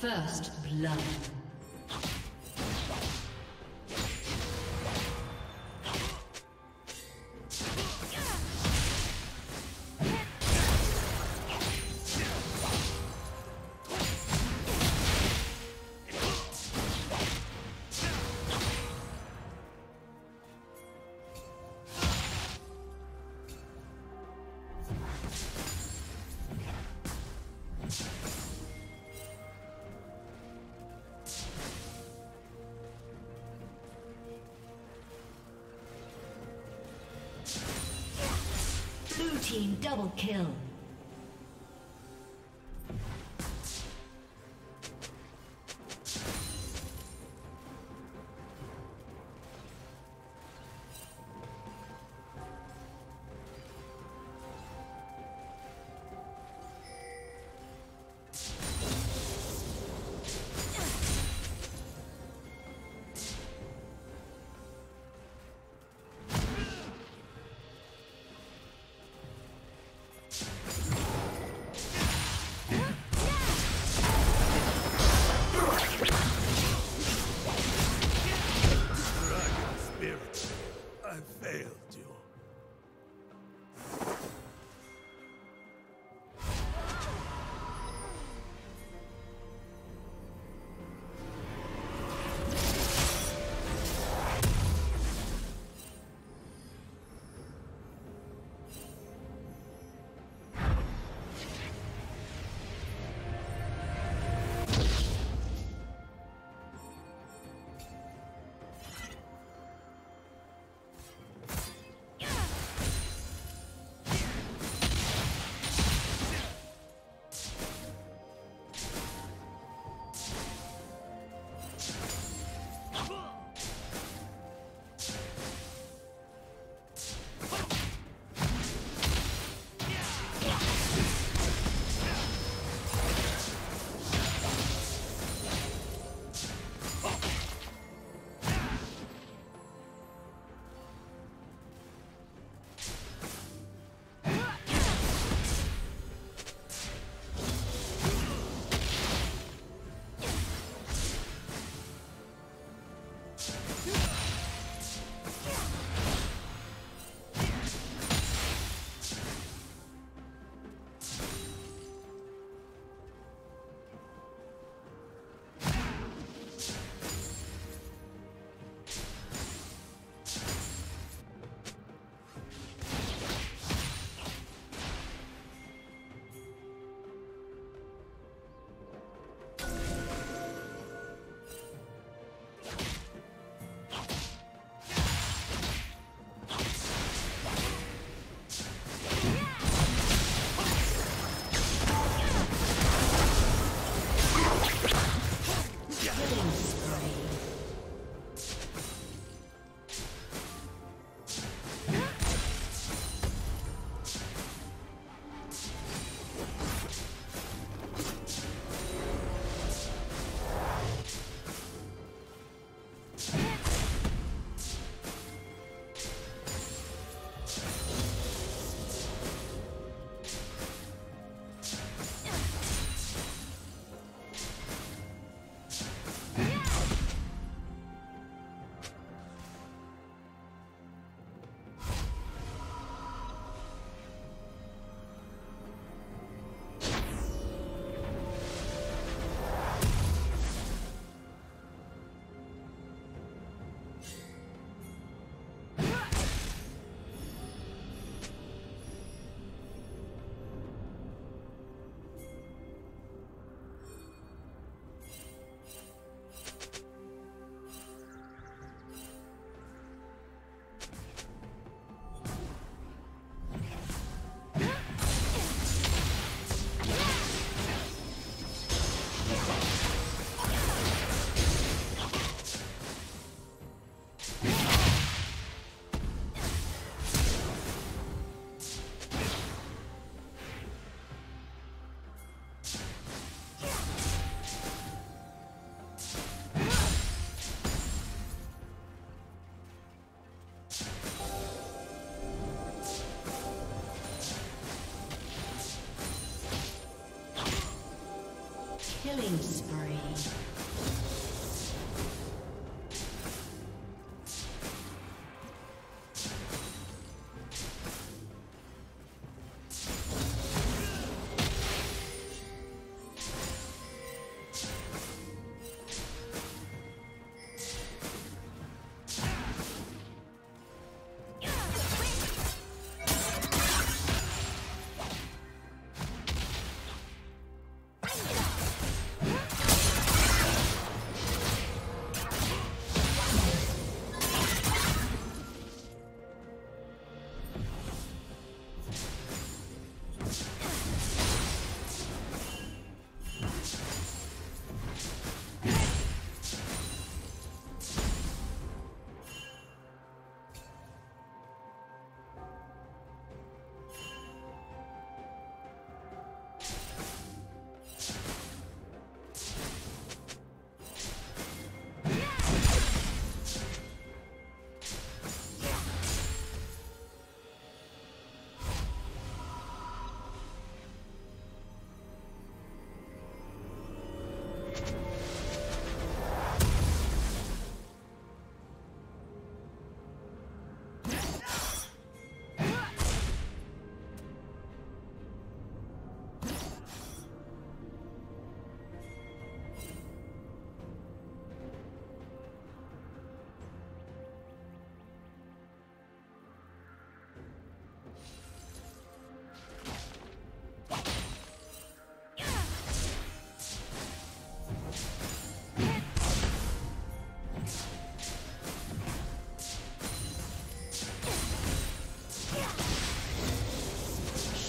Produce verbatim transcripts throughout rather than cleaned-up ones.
First blood. Team double kill. Killing spree.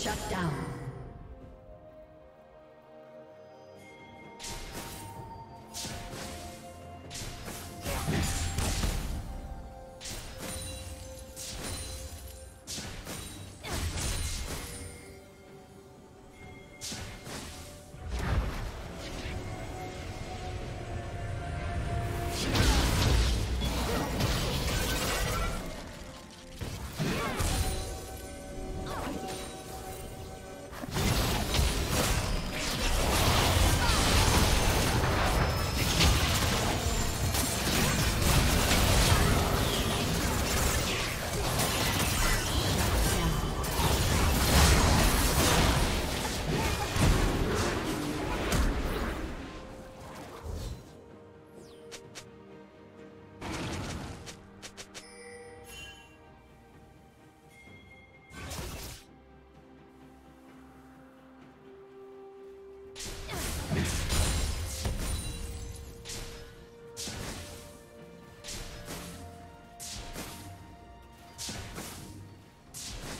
Shut down.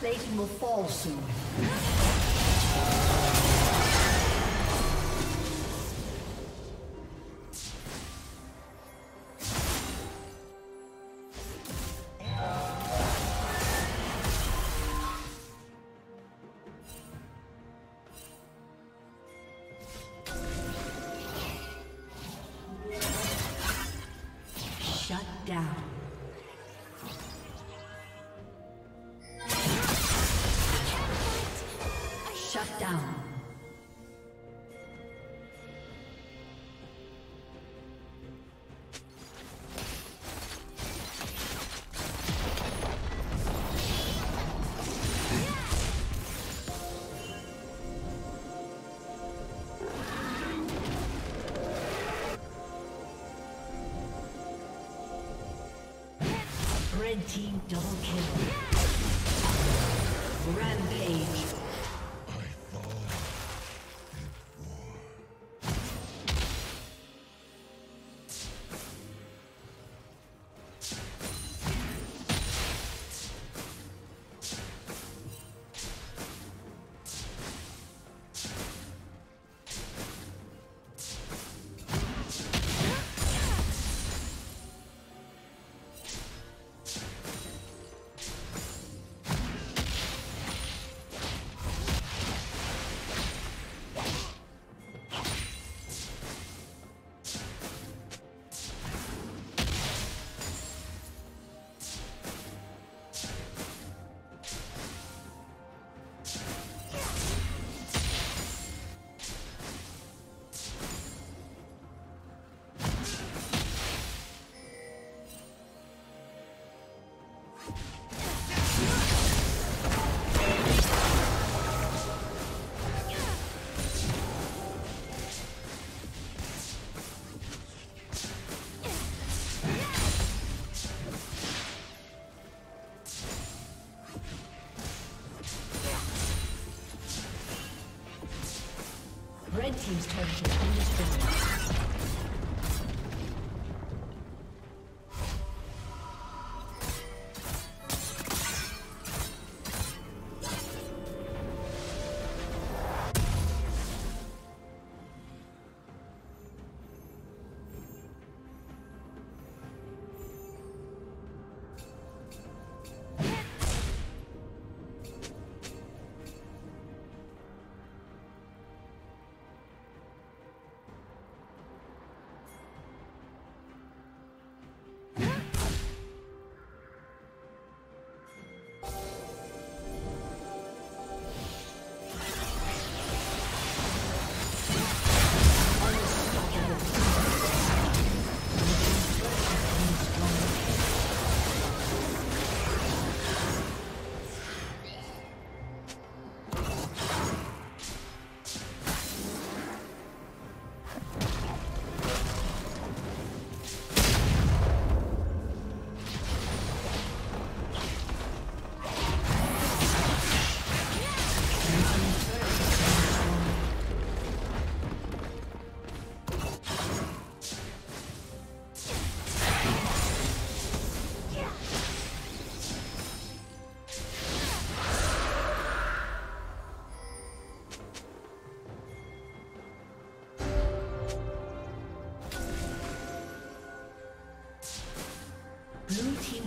plating will fall soon. Red team double kill. Yeah. Rampage. Red team's turret has been destroyed.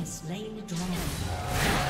Slain the dragon. Yeah.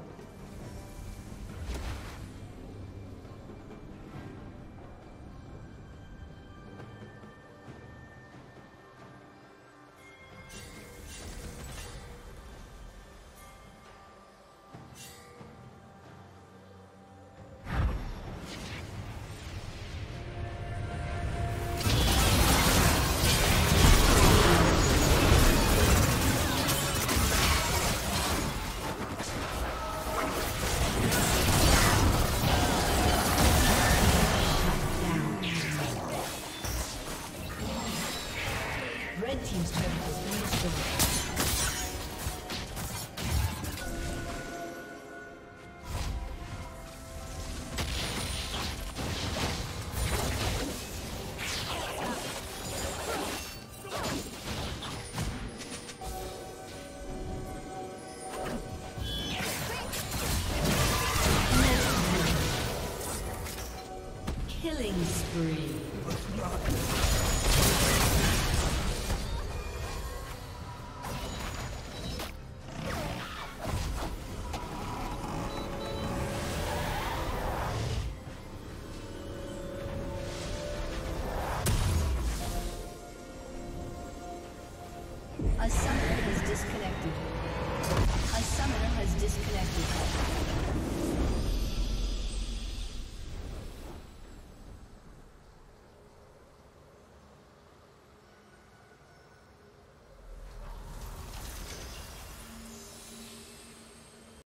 Killing spree. A summoner has disconnected. A summoner has disconnected.